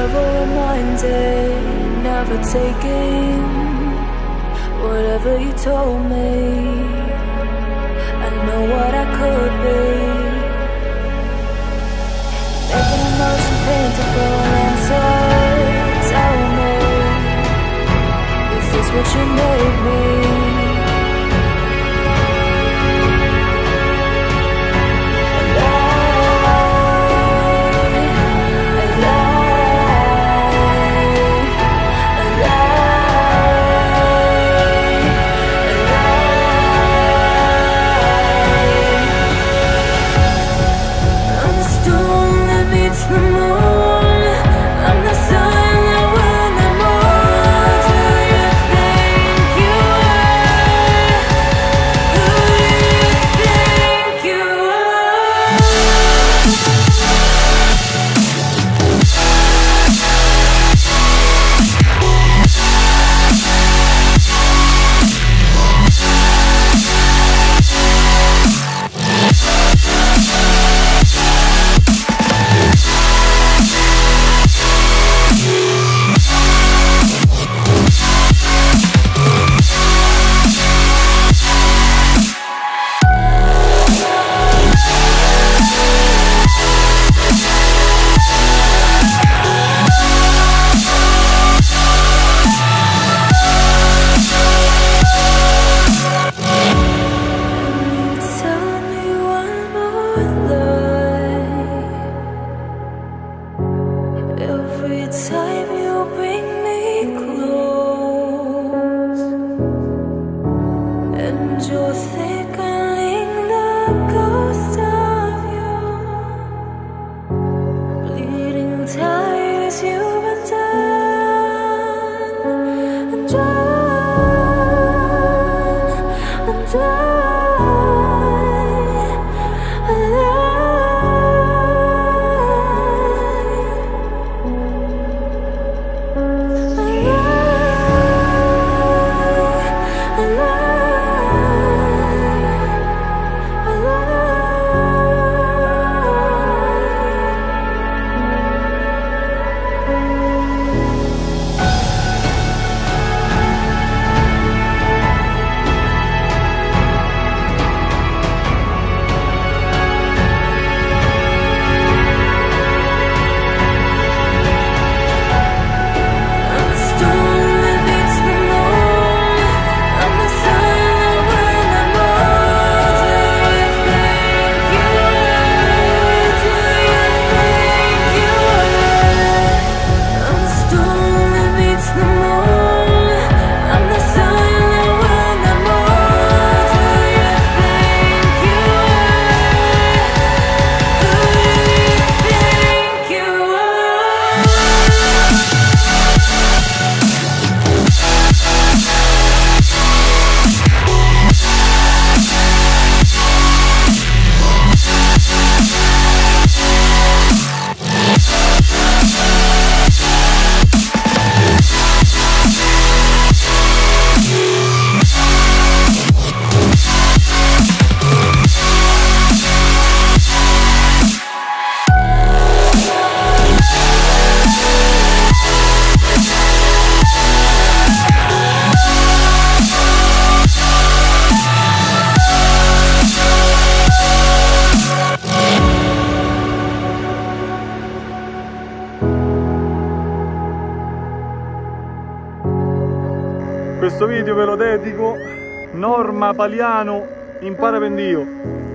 never reminded, never taking whatever you told me. I know what I could be, making emotion paintable and so tell me, is this what you made me? Every time you bring me close, and you're thickening the ghost of you, bleeding ties you've undone, undone, undone. Questo video ve lo dedico, Norma Paliano, impara pendio.